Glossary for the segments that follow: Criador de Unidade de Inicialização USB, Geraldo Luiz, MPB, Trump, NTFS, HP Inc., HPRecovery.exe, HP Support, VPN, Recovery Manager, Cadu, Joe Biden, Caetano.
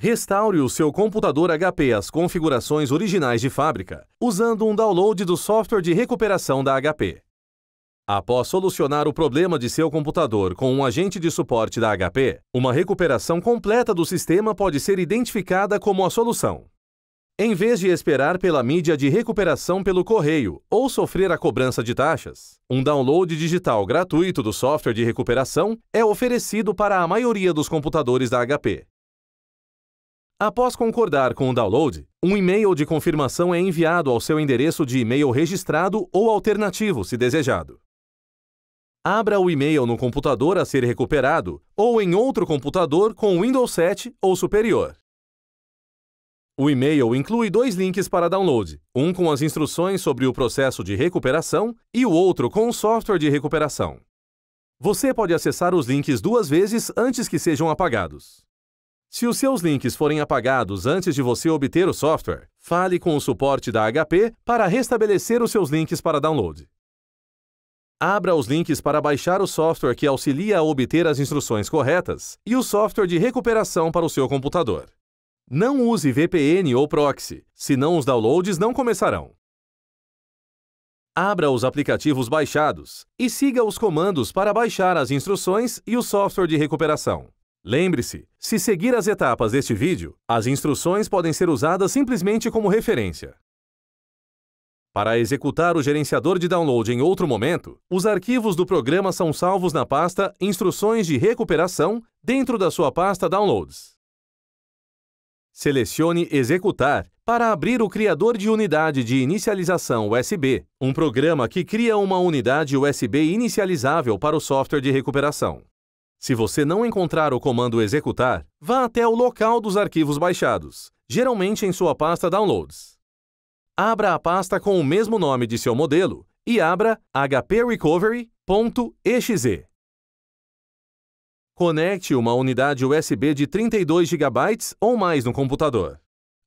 Restaure o seu computador HP às configurações originais de fábrica, usando um download do software de recuperação da HP. Após solucionar o problema de seu computador com um agente de suporte da HP, uma recuperação completa do sistema pode ser identificada como a solução. Em vez de esperar pela mídia de recuperação pelo correio ou sofrer a cobrança de taxas, um download digital gratuito do software de recuperação é oferecido para a maioria dos computadores da HP. Após concordar com o download, um e-mail de confirmação é enviado ao seu endereço de e-mail registrado ou alternativo, se desejado. Abra o e-mail no computador a ser recuperado ou em outro computador com Windows 7 ou superior. O e-mail inclui dois links para download, um com as instruções sobre o processo de recuperação e o outro com o software de recuperação. Você pode acessar os links duas vezes antes que sejam apagados. Se os seus links forem apagados antes de você obter o software, fale com o suporte da HP para restabelecer os seus links para download. Abra os links para baixar o software que auxilia a obter as instruções corretas e o software de recuperação para o seu computador. Não use VPN ou proxy, senão os downloads não começarão. Abra os aplicativos baixados e siga os comandos para baixar as instruções e o software de recuperação. Lembre-se, se seguir as etapas deste vídeo, as instruções podem ser usadas simplesmente como referência. Para executar o gerenciador de download em outro momento, os arquivos do programa são salvos na pasta Instruções de Recuperação dentro da sua pasta Downloads. Selecione Executar para abrir o Criador de Unidade de Inicialização USB, um programa que cria uma unidade USB inicializável para o software de recuperação. Se você não encontrar o comando executar, vá até o local dos arquivos baixados, geralmente em sua pasta Downloads. Abra a pasta com o mesmo nome de seu modelo e abra HPRecovery.exe. Conecte uma unidade USB de 32 GB ou mais no computador.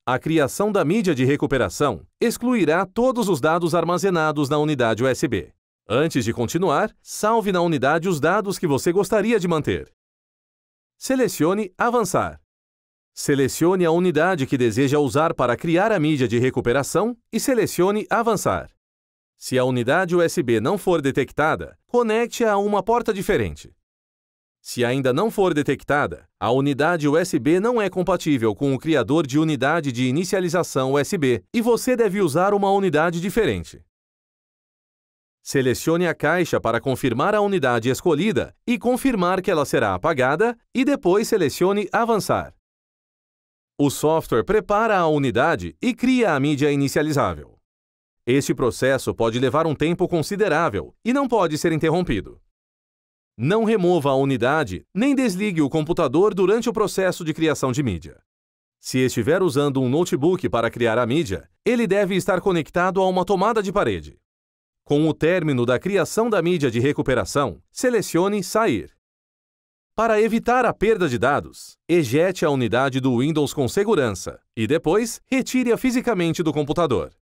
A criação da mídia de recuperação excluirá todos os dados armazenados na unidade USB. Antes de continuar, salve na unidade os dados que você gostaria de manter. Selecione Avançar. Selecione a unidade que deseja usar para criar a mídia de recuperação e selecione Avançar. Se a unidade USB não for detectada, conecte-a a uma porta diferente. Se ainda não for detectada, a unidade USB não é compatível com o criador de unidade de inicialização USB e você deve usar uma unidade diferente. Selecione a caixa para confirmar a unidade escolhida e confirmar que ela será apagada e depois selecione Avançar. O software prepara a unidade e cria a mídia inicializável. Este processo pode levar um tempo considerável e não pode ser interrompido. Não remova a unidade nem desligue o computador durante o processo de criação de mídia. Se estiver usando um notebook para criar a mídia, ele deve estar conectado a uma tomada de parede. Com o término da criação da mídia de recuperação, selecione Sair. Para evitar a perda de dados, ejete a unidade do Windows com segurança e depois retire-a fisicamente do computador.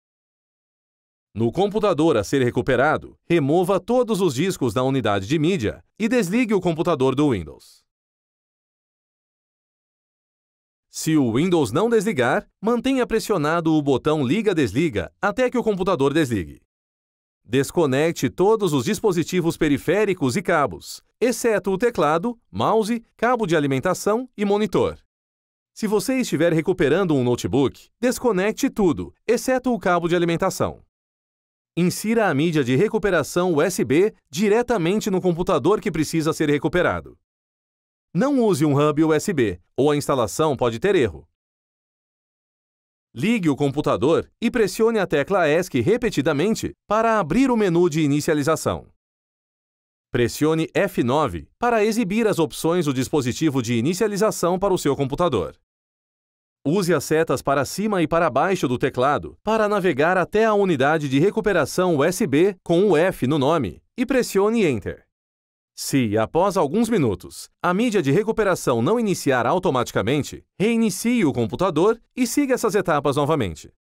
No computador a ser recuperado, remova todos os discos da unidade de mídia e desligue o computador do Windows. Se o Windows não desligar, mantenha pressionado o botão Liga-Desliga até que o computador desligue. Desconecte todos os dispositivos periféricos e cabos, exceto o teclado, mouse, cabo de alimentação e monitor. Se você estiver recuperando um notebook, desconecte tudo, exceto o cabo de alimentação. Insira a mídia de recuperação USB diretamente no computador que precisa ser recuperado. Não use um hub USB, ou a instalação pode ter erro. Ligue o computador e pressione a tecla ESC repetidamente para abrir o menu de inicialização. Pressione F9 para exibir as opções do dispositivo de inicialização para o seu computador. Use as setas para cima e para baixo do teclado para navegar até a unidade de recuperação USB com o F no nome e pressione Enter. Se, após alguns minutos, a mídia de recuperação não iniciar automaticamente, reinicie o computador e siga essas etapas novamente.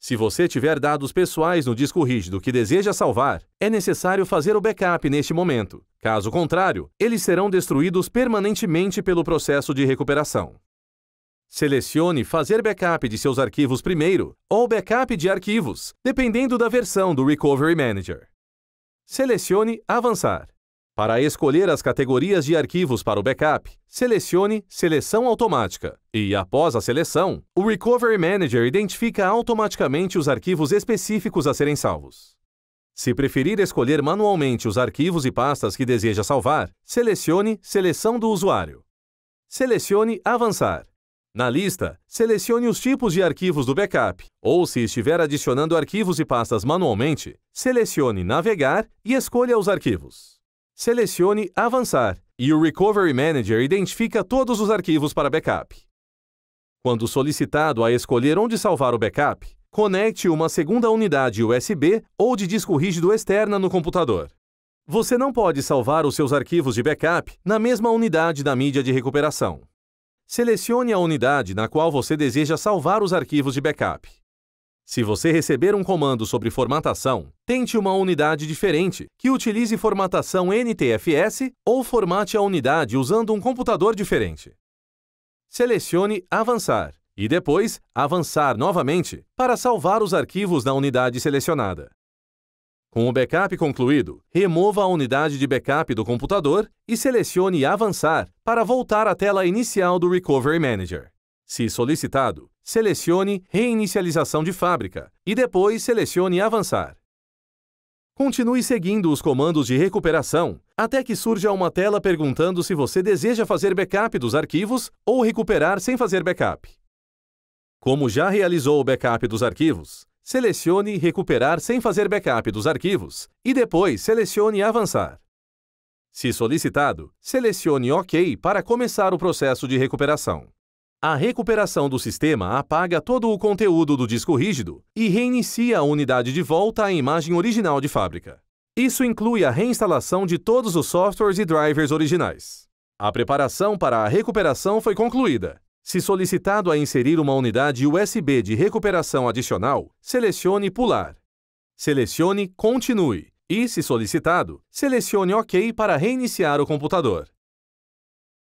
Se você tiver dados pessoais no disco rígido que deseja salvar, é necessário fazer o backup neste momento. Caso contrário, eles serão destruídos permanentemente pelo processo de recuperação. Selecione Fazer Backup de seus arquivos primeiro ou Backup de arquivos, dependendo da versão do Recovery Manager. Selecione Avançar. Para escolher as categorias de arquivos para o backup, selecione Seleção Automática e, após a seleção, o Recovery Manager identifica automaticamente os arquivos específicos a serem salvos. Se preferir escolher manualmente os arquivos e pastas que deseja salvar, selecione Seleção do Usuário. Selecione Avançar. Na lista, selecione os tipos de arquivos do backup, ou se estiver adicionando arquivos e pastas manualmente, selecione Navegar e escolha os arquivos. Selecione Avançar e o Recovery Manager identifica todos os arquivos para backup. Quando solicitado a escolher onde salvar o backup, conecte uma segunda unidade USB ou de disco rígido externa no computador. Você não pode salvar os seus arquivos de backup na mesma unidade da mídia de recuperação. Selecione a unidade na qual você deseja salvar os arquivos de backup. Se você receber um comando sobre formatação, tente uma unidade diferente que utilize formatação NTFS ou formate a unidade usando um computador diferente. Selecione Avançar e depois Avançar novamente para salvar os arquivos na unidade selecionada. Com o backup concluído, remova a unidade de backup do computador e selecione Avançar para voltar à tela inicial do Recovery Manager. Se solicitado, selecione Reinicialização de fábrica e depois selecione Avançar. Continue seguindo os comandos de recuperação até que surja uma tela perguntando se você deseja fazer backup dos arquivos ou recuperar sem fazer backup. Como já realizou o backup dos arquivos, selecione Recuperar sem fazer backup dos arquivos e depois selecione Avançar. Se solicitado, selecione OK para começar o processo de recuperação. A recuperação do sistema apaga todo o conteúdo do disco rígido e reinicia a unidade de volta à imagem original de fábrica. Isso inclui a reinstalação de todos os softwares e drivers originais. A preparação para a recuperação foi concluída. Se solicitado a inserir uma unidade USB de recuperação adicional, selecione Pular. Selecione Continue e, se solicitado, selecione OK para reiniciar o computador.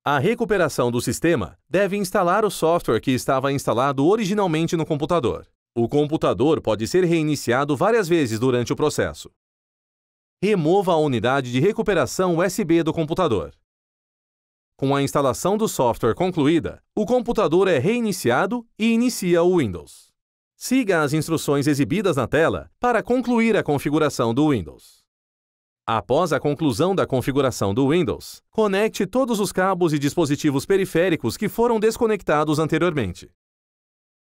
A recuperação do sistema deve instalar o software que estava instalado originalmente no computador. O computador pode ser reiniciado várias vezes durante o processo. Remova a unidade de recuperação USB do computador. Com a instalação do software concluída, o computador é reiniciado e inicia o Windows. Siga as instruções exibidas na tela para concluir a configuração do Windows. Após a conclusão da configuração do Windows, conecte todos os cabos e dispositivos periféricos que foram desconectados anteriormente.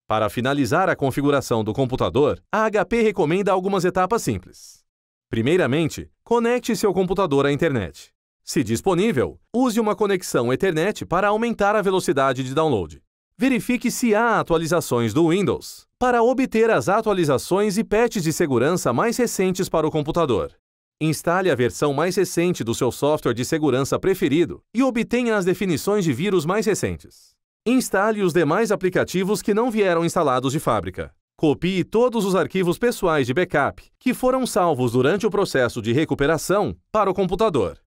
Para finalizar a configuração do computador, a HP recomenda algumas etapas simples. Primeiramente, conecte seu computador à internet. Se disponível, use uma conexão Ethernet para aumentar a velocidade de download. Verifique se há atualizações do Windows para obter as atualizações e patches de segurança mais recentes para o computador. Instale a versão mais recente do seu software de segurança preferido e obtenha as definições de vírus mais recentes. Instale os demais aplicativos que não vieram instalados de fábrica. Copie todos os arquivos pessoais de backup que foram salvos durante o processo de recuperação para o computador.